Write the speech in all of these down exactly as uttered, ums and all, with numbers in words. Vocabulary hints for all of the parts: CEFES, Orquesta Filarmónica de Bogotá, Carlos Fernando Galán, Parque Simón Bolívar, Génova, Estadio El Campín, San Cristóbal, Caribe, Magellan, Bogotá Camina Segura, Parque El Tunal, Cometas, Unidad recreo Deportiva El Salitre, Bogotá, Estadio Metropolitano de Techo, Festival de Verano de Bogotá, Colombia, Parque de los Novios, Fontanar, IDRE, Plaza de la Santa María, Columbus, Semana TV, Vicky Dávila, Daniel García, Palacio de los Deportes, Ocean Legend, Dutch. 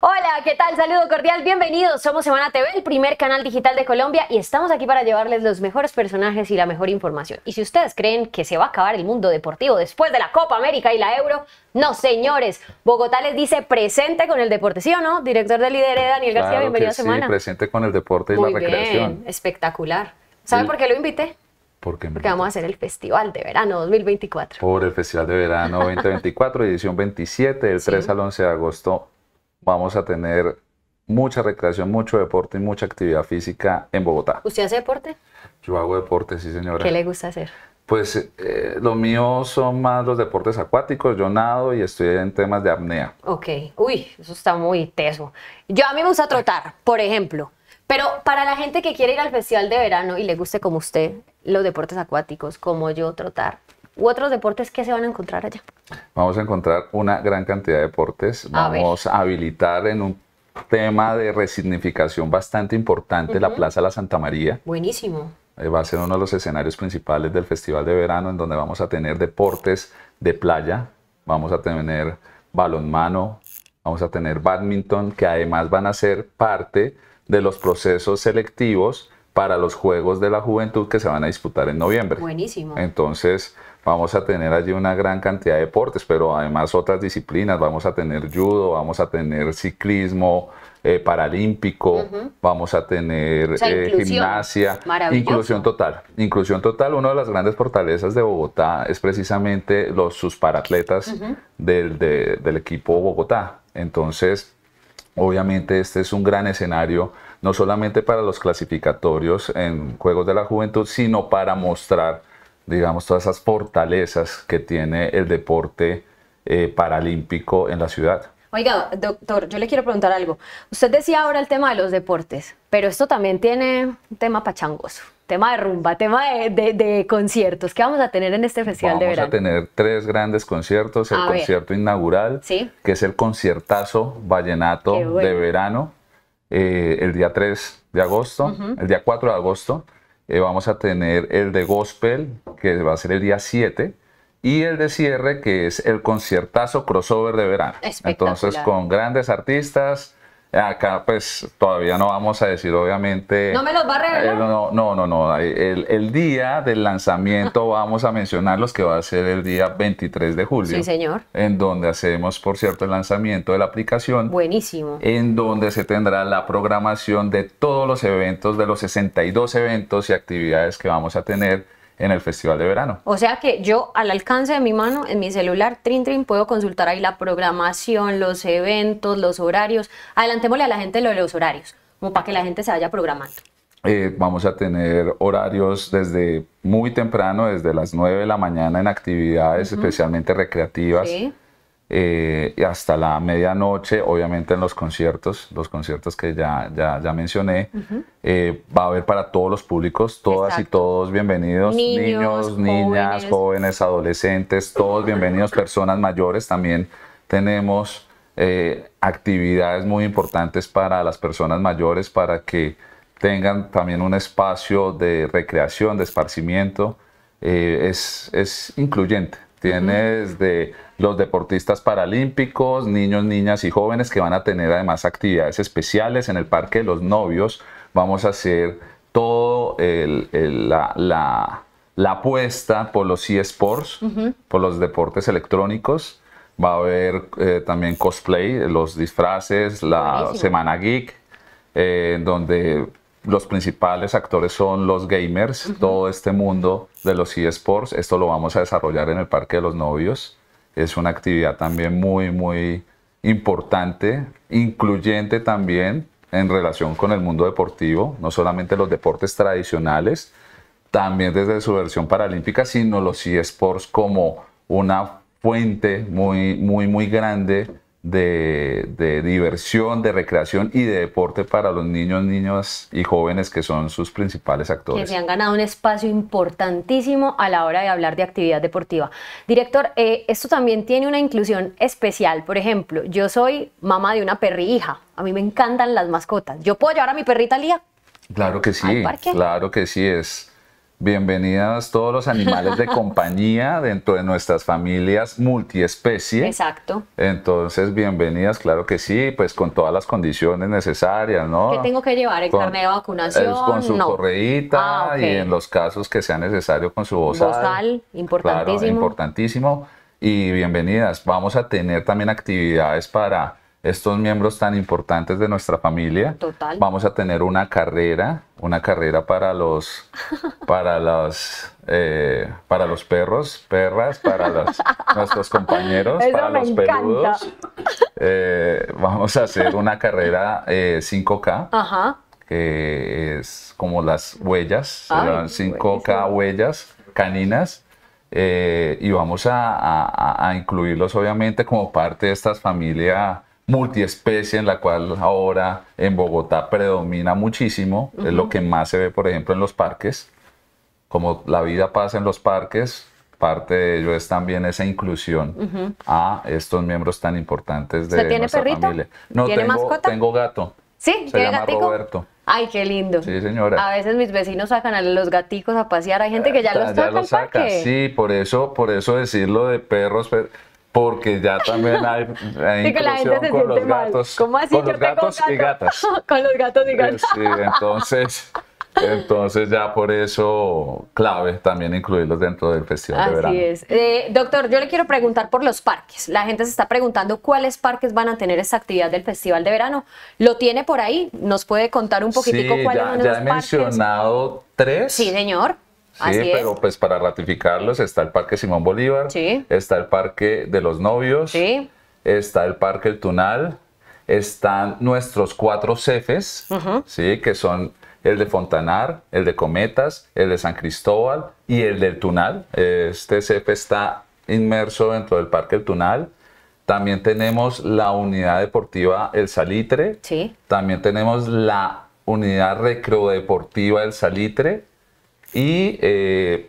Hola, ¿qué tal? Saludo cordial, bienvenidos. Somos Semana T V, el primer canal digital de Colombia, y estamos aquí para llevarles los mejores personajes y la mejor información. Y si ustedes creen que se va a acabar el mundo deportivo después de la Copa América y la Euro, no, señores. Bogotá les dice presente con el deporte, ¿sí o no? Director del I D R E, Daniel García, claro, bienvenido a Semana. Sí, presente con el deporte y muy la recreación. Bien, espectacular. ¿Sabe sí. por qué lo invité? ¿Por qué? Porque vamos a hacer el Festival de Verano dos mil veinticuatro. Por el Festival de Verano dos mil veinticuatro, edición veintisiete, del tres sí. al once de agosto. Vamos a tener mucha recreación, mucho deporte y mucha actividad física en Bogotá. ¿Usted hace deporte? Yo hago deporte, sí, señora. ¿Qué le gusta hacer? Pues eh, lo mío son más los deportes acuáticos. Yo nado y estoy en temas de apnea. Ok. Uy, eso está muy teso. Yo a mí me gusta trotar, por ejemplo. Pero para la gente que quiere ir al Festival de Verano y le guste como usted los deportes acuáticos, como yo trotar, u otros deportes, ¿qué se van a encontrar allá? Vamos a encontrar una gran cantidad de deportes. Vamos a, a habilitar en un tema de resignificación bastante importante uh-huh. la Plaza de la Santa María. Buenísimo. Eh, va a ser uno de los escenarios principales del Festival de Verano, en donde vamos a tener deportes de playa, vamos a tener balonmano, vamos a tener bádminton, que además van a ser parte de los procesos selectivos para los Juegos de la Juventud que se van a disputar en noviembre. Buenísimo. Entonces vamos a tener allí una gran cantidad de deportes, pero además otras disciplinas. Vamos a tener judo, vamos a tener ciclismo eh, paralímpico, uh-huh. vamos a tener o sea, eh, gimnasia. Inclusión total. Inclusión total. Una de las grandes fortalezas de Bogotá es precisamente los, sus paratletas uh-huh. del, de, del equipo Bogotá. Entonces, obviamente este es un gran escenario, no solamente para los clasificatorios en Juegos de la Juventud, sino para mostrar, digamos, todas esas fortalezas que tiene el deporte eh, paralímpico en la ciudad. Oiga, doctor, yo le quiero preguntar algo. Usted decía ahora el tema de los deportes, pero esto también tiene un tema pachangoso, tema de rumba, tema de, de, de conciertos. ¿Qué vamos a tener en este festival vamos de verano? Vamos a tener tres grandes conciertos. El a concierto ver. inaugural, ¿sí? que es el conciertazo vallenato bueno. de verano, eh, el día tres de agosto, uh-huh. el día cuatro de agosto. Eh, vamos a tener el de gospel, que va a ser el día siete. Y el de cierre, que es el conciertazo crossover de verano. Entonces, con grandes artistas. Acá pues todavía no vamos a decir, obviamente. ¿No me los va a revelar? No, no, no, no. El, el día del lanzamiento vamos a mencionarlos, que va a ser el día veintitrés de julio. Sí, señor. En donde hacemos, por cierto, el lanzamiento de la aplicación. Buenísimo. En donde se tendrá la programación de todos los eventos, de los sesenta y dos eventos y actividades que vamos a tener en el Festival de Verano. O sea que yo, al alcance de mi mano, en mi celular, trin trin, puedo consultar ahí la programación, los eventos, los horarios. Adelantémosle a la gente lo de los horarios, como para que la gente se vaya programando. Eh, vamos a tener horarios desde muy temprano, desde las nueve de la mañana en actividades uh-huh. especialmente recreativas, sí. eh, y hasta la medianoche, obviamente en los conciertos, los conciertos que ya, ya, ya mencioné. Uh-huh. Eh, va a haber para todos los públicos, todas Exacto. y todos bienvenidos, niños, niños niñas, jóvenes. jóvenes, adolescentes, todos bienvenidos, personas mayores. También tenemos eh, actividades muy importantes para las personas mayores, para que tengan también un espacio de recreación, de esparcimiento. Eh, es, es incluyente. Tiene uh-huh. desde los deportistas paralímpicos, niños, niñas y jóvenes, que van a tener además actividades especiales en el Parque de los Novios. Vamos a hacer todo el, el, la, la, la apuesta por los eSports, uh-huh. por los deportes electrónicos. Va a haber eh, también cosplay, los disfraces, la Buenísimo. Semana Geek, eh, donde los principales actores son los gamers, uh-huh. todo este mundo de los eSports. Esto lo vamos a desarrollar en el Parque de los Novios. Es una actividad también muy, muy importante, incluyente también en relación con el mundo deportivo, no solamente los deportes tradicionales, también desde su versión paralímpica, sino los eSports como una fuente muy, muy, muy grande de, de diversión, de recreación y de deporte para los niños, niñas y jóvenes, que son sus principales actores. Que se han ganado un espacio importantísimo a la hora de hablar de actividad deportiva. Director, eh, esto también tiene una inclusión especial. Por ejemplo, yo soy mamá de una perrihija. A mí me encantan las mascotas. ¿Yo puedo llevar a mi perrita Lía? Claro que sí. ¿Al parque? Claro que sí. Es, Bienvenidas todos los animales de compañía dentro de nuestras familias multiespecie. Exacto. Entonces, bienvenidas, claro que sí, pues con todas las condiciones necesarias, ¿no? ¿Qué tengo que llevar? ¿El con, carnet de vacunación? Con su no. correíta ah, okay. y en los casos que sea necesario con su bozal. Bozal, importantísimo. Claro, importantísimo. Y bienvenidas. Vamos a tener también actividades para estos miembros tan importantes de nuestra familia. Total. Vamos a tener una carrera, una carrera para los, para los, eh, para los perros, perras, para los, nuestros compañeros, eso para los peludos. Eh, vamos a hacer una carrera eh, cinco K, ajá, que es como las huellas, ay, cinco K huellas caninas. Eh, y vamos a, a, a incluirlos obviamente como parte de esta familia multiespecie en la cual ahora en Bogotá predomina muchísimo, uh-huh. es lo que más se ve por ejemplo en los parques, como la vida pasa en los parques, parte de ello es también esa inclusión uh-huh. a estos miembros tan importantes de ¿tiene nuestra perrito? Familia. No, ¿tiene tengo, mascota? Tengo gato, ¿sí? ¿Tiene se llama gatico? Roberto. Ay, qué lindo. Sí, señora. A veces mis vecinos sacan a los gaticos a pasear, hay gente que ya los saca al parque. Sí, por eso, por eso decirlo de perros, per... porque ya también hay, hay sí, que la gente se con los mal. Gatos, ¿cómo así? Con los gatos gato. Y gatas. Con los gatos y gatas. Sí, entonces, entonces ya por eso clave también incluirlos dentro del festival así de verano. Así es. Eh, doctor, yo le quiero preguntar por los parques. La gente se está preguntando cuáles parques van a tener esta actividad del festival de verano. ¿Lo tiene por ahí? ¿Nos puede contar un poquitico sí, cuáles son los parques? Ya he mencionado tres. Sí, señor. Sí, así pero es. Pues para ratificarlos está el Parque Simón Bolívar, sí. está el Parque de los Novios, sí. está el Parque El Tunal, están nuestros cuatro CEFES, uh-huh. sí, que son el de Fontanar, el de Cometas, el de San Cristóbal y el del Tunal. Este CEFE está inmerso dentro del Parque El Tunal. También tenemos la Unidad Deportiva El Salitre, sí. también tenemos la Unidad Recreo Deportiva El Salitre, y eh,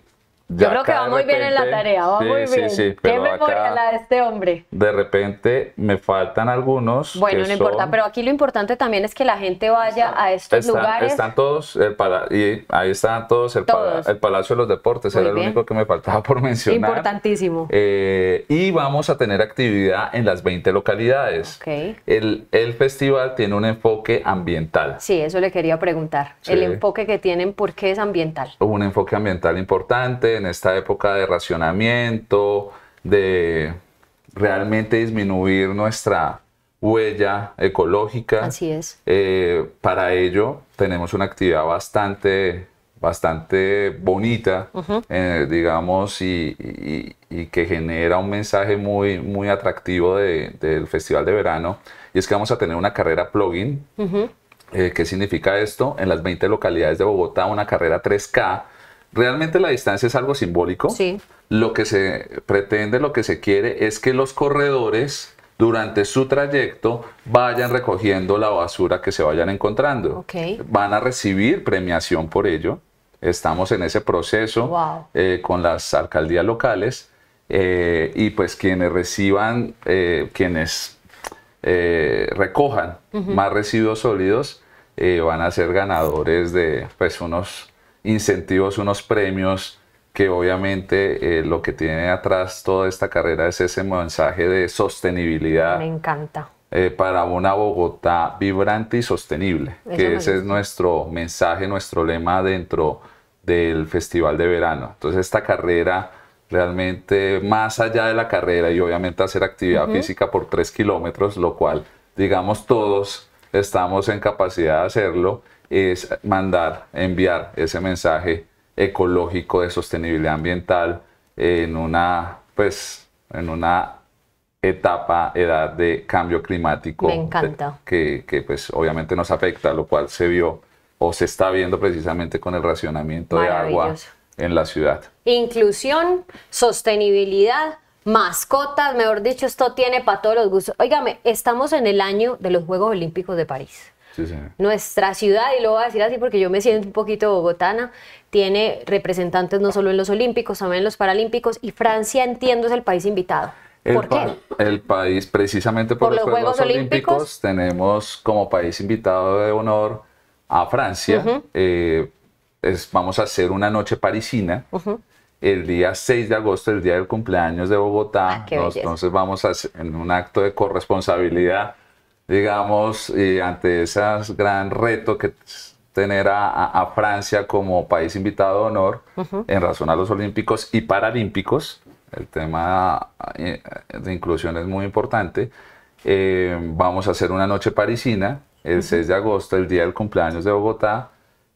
ya yo creo que va muy repente, bien en la tarea, va sí, muy bien. Sí, sí, qué memoria la de este hombre. De repente me faltan algunos. Bueno, no son, importa, pero aquí lo importante también es que la gente vaya están, a estos están, lugares. Están todos, el y ahí están todos, el, todos. Pala el Palacio de los Deportes, muy era bien. Lo único que me faltaba por mencionar. Importantísimo. Eh, y vamos a tener actividad en las veinte localidades. Okay. El, el festival tiene un enfoque ambiental. Sí, eso le quería preguntar. Sí. El enfoque que tienen, ¿por qué es ambiental? Un enfoque ambiental importante en esta época de racionamiento, de realmente disminuir nuestra huella ecológica. Así es. Eh, para ello tenemos una actividad bastante, bastante bonita, uh-huh. eh, digamos, y, y, y que genera un mensaje muy, muy atractivo de, del Festival de Verano. Y es que vamos a tener una carrera plugin. Uh-huh. eh, ¿Qué significa esto? En las veinte localidades de Bogotá, una carrera tres K. Realmente la distancia es algo simbólico. Sí. Lo que se pretende, lo que se quiere es que los corredores durante su trayecto vayan recogiendo la basura que se vayan encontrando. Okay. Van a recibir premiación por ello. Estamos en ese proceso wow. eh, con las alcaldías locales eh, y pues quienes reciban, eh, quienes eh, recojan uh-huh. más residuos sólidos eh, van a ser ganadores de pues unos incentivos, unos premios que obviamente eh, lo que tiene atrás toda esta carrera es ese mensaje de sostenibilidad. Me encanta. Eh, para una Bogotá vibrante y sostenible, eso que ese es nuestro mensaje, nuestro lema dentro del Festival de Verano. Entonces esta carrera realmente más allá de la carrera y obviamente hacer actividad uh-huh. física por tres kilómetros, lo cual digamos todos estamos en capacidad de hacerlo, es mandar, enviar ese mensaje ecológico de sostenibilidad ambiental en una, pues, en una etapa, edad de cambio climático. Me encanta. Que, que pues, obviamente nos afecta, lo cual se vio o se está viendo precisamente con el racionamiento de agua en la ciudad. Inclusión, sostenibilidad, mascotas, mejor dicho, esto tiene para todos los gustos. Óigame, estamos en el año de los Juegos Olímpicos de París. Sí, sí. Nuestra ciudad, y lo voy a decir así porque yo me siento un poquito bogotana, tiene representantes no solo en los Olímpicos, también en los Paralímpicos, y Francia, entiendo, es el país invitado. El ¿Por qué? El país, precisamente por, por los, los Juegos, Juegos Olímpicos, Olímpicos, tenemos como país invitado de honor a Francia. Uh-huh. eh, es, vamos a hacer una noche parisina. Uh-huh. El día seis de agosto, el día del cumpleaños de Bogotá. Ah, qué belleza. Entonces vamos a hacer en un acto de corresponsabilidad, digamos, y ante ese gran reto que tener a, a Francia como país invitado de honor, uh-huh, en razón a los Olímpicos y Paralímpicos. El tema de inclusión es muy importante. Eh, vamos a hacer una noche parisina el, uh-huh, seis de agosto, el día del cumpleaños de Bogotá,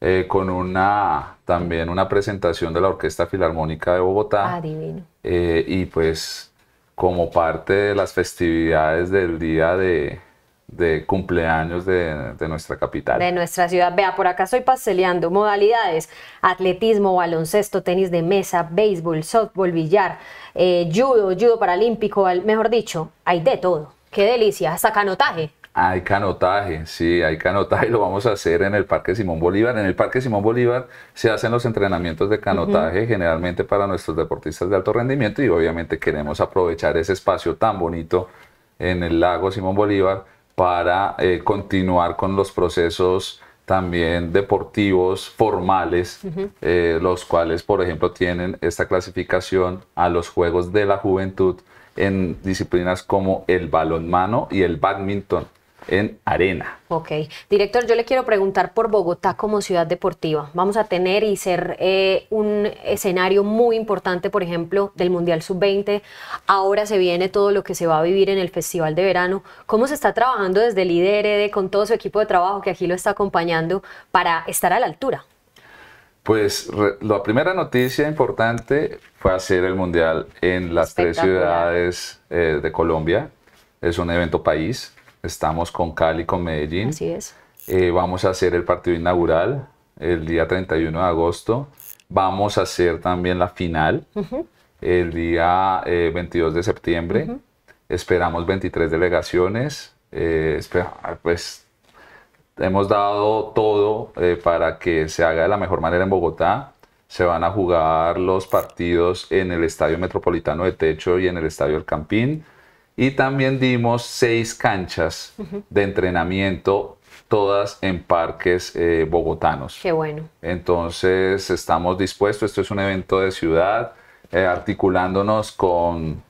eh, con una también una presentación de la Orquesta Filarmónica de Bogotá. Ah, divino. Eh, y pues como parte de las festividades del día de, de cumpleaños de, de nuestra capital. De nuestra ciudad. Vea, por acá estoy pasteleando. Modalidades: atletismo, baloncesto, tenis de mesa, béisbol, softball, billar, eh, judo, judo paralímpico, mejor dicho, hay de todo. ¡Qué delicia! Hasta canotaje. Hay canotaje, sí, hay canotaje, lo vamos a hacer en el Parque Simón Bolívar. En el Parque Simón Bolívar se hacen los entrenamientos de canotaje, uh-huh, generalmente para nuestros deportistas de alto rendimiento, y obviamente queremos aprovechar ese espacio tan bonito en el lago Simón Bolívar para eh, continuar con los procesos también deportivos formales, uh-huh, eh, los cuales, por ejemplo, tienen esta clasificación a los Juegos de la Juventud en disciplinas como el balonmano y el bádminton en arena. Ok. Director, yo le quiero preguntar por Bogotá como ciudad deportiva. Vamos a tener y ser eh, un escenario muy importante, por ejemplo, del Mundial sub veinte. Ahora se viene todo lo que se va a vivir en el Festival de Verano. ¿Cómo se está trabajando desde el I D R E con todo su equipo de trabajo que aquí lo está acompañando para estar a la altura? Pues re, la primera noticia importante fue hacer el Mundial en las tres ciudades eh, de Colombia. Es un evento país. Estamos con Cali, con Medellín. Así es. Eh, vamos a hacer el partido inaugural el día treinta y uno de agosto. Vamos a hacer también la final, uh-huh, el día eh, veintidós de septiembre. Uh-huh. Esperamos veintitrés delegaciones. Eh, espera, pues hemos dado todo eh, para que se haga de la mejor manera en Bogotá. Se van a jugar los partidos en el Estadio Metropolitano de Techo y en el Estadio El Campín. Y también dimos seis canchas, uh-huh, de entrenamiento, todas en parques eh, bogotanos. Qué bueno. Entonces estamos dispuestos. Esto es un evento de ciudad, eh, articulándonos con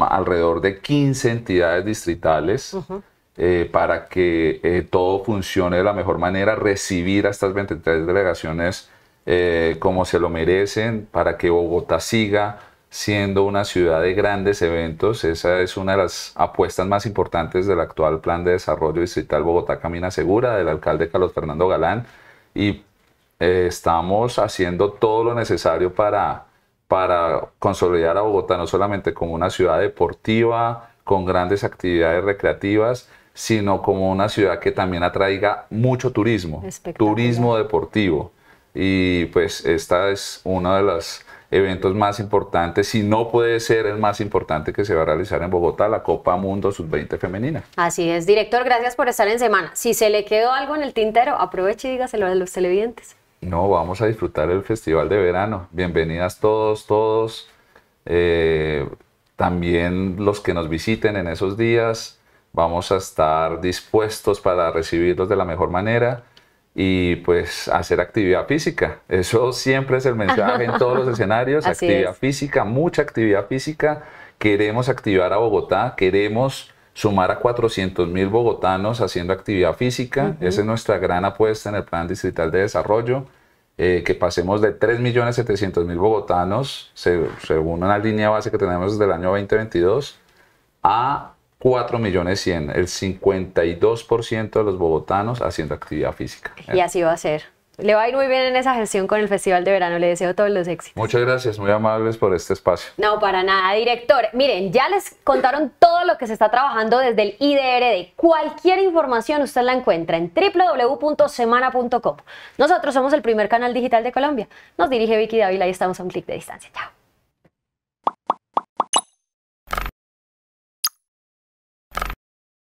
alrededor de quince entidades distritales, uh-huh, eh, para que eh, todo funcione de la mejor manera, recibir a estas veintitrés delegaciones eh, como se lo merecen, para que Bogotá siga siendo una ciudad de grandes eventos. Esa es una de las apuestas más importantes del actual Plan de Desarrollo Distrital Bogotá Camina Segura del alcalde Carlos Fernando Galán, y eh, estamos haciendo todo lo necesario para, para consolidar a Bogotá no solamente como una ciudad deportiva con grandes actividades recreativas, sino como una ciudad que también atraiga mucho turismo, turismo deportivo. Y pues esta es una de las eventos más importantes, si no puede ser el más importante, que se va a realizar en Bogotá, la Copa Mundo sub veinte femenina. Así es, director, gracias por estar en Semana. Si se le quedó algo en el tintero, aproveche y dígaselo a los televidentes. No, vamos a disfrutar el Festival de Verano. Bienvenidas todos, todos. Eh, también los que nos visiten en esos días, vamos a estar dispuestos para recibirlos de la mejor manera. Y pues hacer actividad física, eso siempre es el mensaje en todos los escenarios. Actividad física, mucha actividad física. Queremos activar a Bogotá, queremos sumar a cuatrocientos mil bogotanos haciendo actividad física. Uh-huh. Esa es nuestra gran apuesta en el Plan Distrital de Desarrollo, eh, que pasemos de tres millones setecientos mil bogotanos, se, según una línea base que tenemos desde el año veinte veintidós, a cuatro millones cien mil, el cincuenta y dos por ciento de los bogotanos haciendo actividad física. Y así va a ser. Le va a ir muy bien en esa gestión con el Festival de Verano. Le deseo todos los éxitos. Muchas gracias, muy amables por este espacio. No, para nada, director. Miren, ya les contaron todo lo que se está trabajando desde el I D R E. Cualquier información usted la encuentra en doble u doble u doble u punto semana punto com. Nosotros somos el primer canal digital de Colombia. Nos dirige Vicky Dávila y estamos a un clic de distancia. Chao.